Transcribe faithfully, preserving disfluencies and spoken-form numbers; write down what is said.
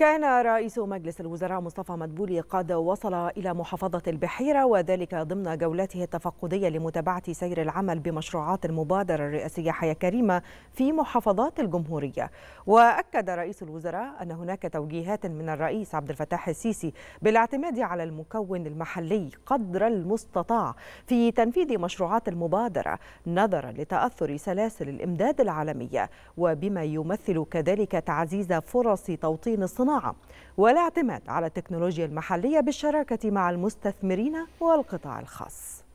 كان رئيس مجلس الوزراء مصطفى مدبولي قد وصل إلى محافظة البحيرة، وذلك ضمن جولته التفقدية لمتابعة سير العمل بمشروعات المبادرة الرئاسية حياة كريمة في محافظات الجمهورية. وأكد رئيس الوزراء أن هناك توجيهات من الرئيس عبد الفتاح السيسي بالاعتماد على المكون المحلي قدر المستطاع في تنفيذ مشروعات المبادرة، نظرا لتأثر سلاسل الإمداد العالمية، وبما يمثل كذلك تعزيز فرص توطين الصناعة والاعتماد على التكنولوجيا المحلية بالشراكة مع المستثمرين والقطاع الخاص.